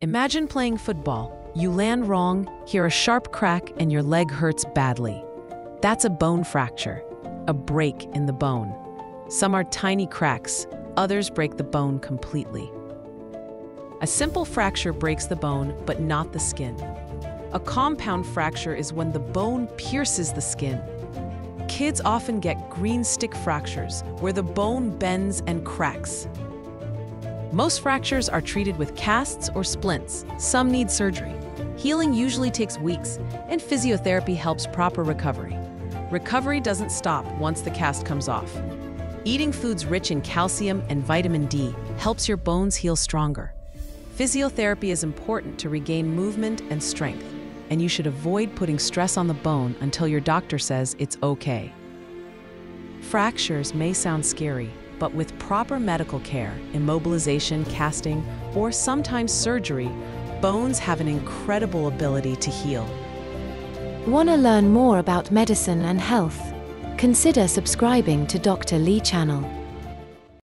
Imagine playing football. You land wrong, hear a sharp crack, and your leg hurts badly. That's a bone fracture, a break in the bone. Some are tiny cracks, others break the bone completely. A simple fracture breaks the bone, but not the skin. A compound fracture is when the bone pierces the skin. Kids often get green stick fractures, where the bone bends and cracks. Most fractures are treated with casts or splints. Some need surgery. Healing usually takes weeks, and physiotherapy helps proper recovery. Recovery doesn't stop once the cast comes off. Eating foods rich in calcium and vitamin D helps your bones heal stronger. Physiotherapy is important to regain movement and strength, and you should avoid putting stress on the bone until your doctor says it's okay. Fractures may sound scary, but with proper medical care, immobilization, casting, or sometimes surgery, bones have an incredible ability to heal. Want to learn more about medicine and health? Consider subscribing to Dr. Lee Channel.